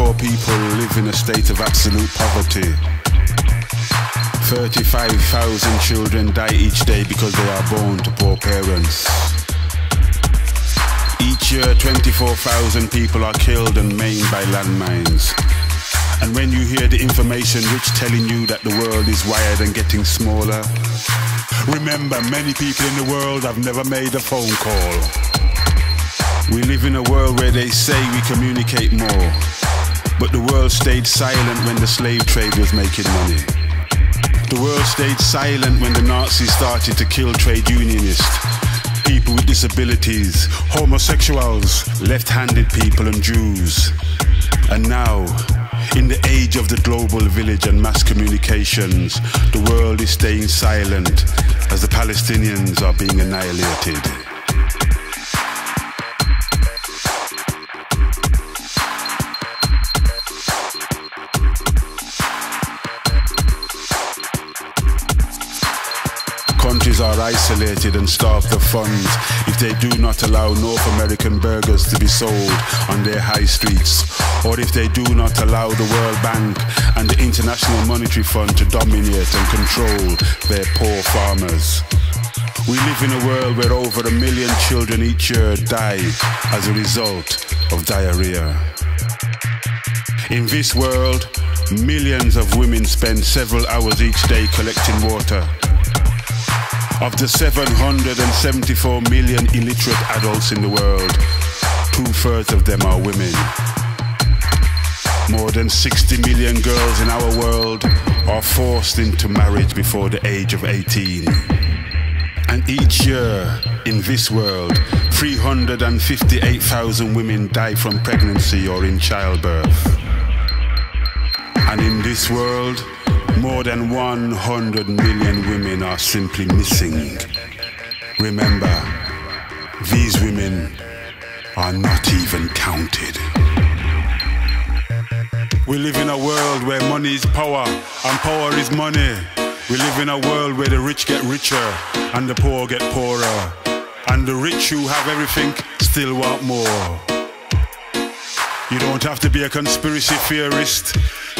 poor people live in a state of absolute poverty. 35,000 children die each day because they are born to poor parents. Each year, 24,000 people are killed and maimed by landmines. And when you hear the information rich telling you that the world is wired and getting smaller, remember, many people in the world have never made a phone call. We live in a world where they say we communicate more, but the world stayed silent when the slave trade was making money. The world stayed silent when the Nazis started to kill trade unionists, people with disabilities, homosexuals, left-handed people and Jews. And now, in the age of the global village and mass communications, the world is staying silent as the Palestinians are being annihilated. Countries are isolated and starved of funds if they do not allow North American burgers to be sold on their high streets, or if they do not allow the World Bank and the International Monetary Fund to dominate and control their poor farmers. We live in a world where over 1 million children each year die as a result of diarrhea. In this world, millions of women spend several hours each day collecting water. Of the 774 million illiterate adults in the world, 2/3 of them are women. More than 60 million girls in our world are forced into marriage before the age of 18. And each year in this world, 358,000 women die from pregnancy or in childbirth. And in this world, more than 100 million women are simply missing. Remember, these women are not even counted. We live in a world where money is power and power is money. We live in a world where the rich get richer and the poor get poorer. And the rich who have everything still want more. You don't have to be a conspiracy theorist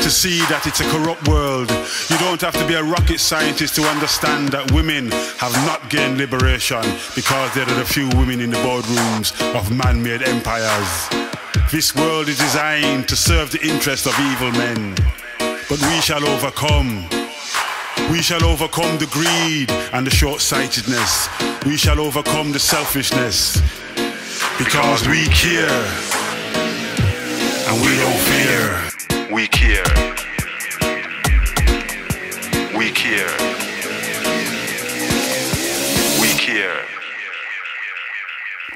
to see that it's a corrupt world. You don't have to be a rocket scientist to understand that women have not gained liberation because there are the few women in the boardrooms of man-made empires. This world is designed to serve the interest of evil men. But we shall overcome. We shall overcome the greed and the short-sightedness. We shall overcome the selfishness. Because we care. And we don't fear. We care. We care. We care.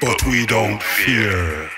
But we don't fear.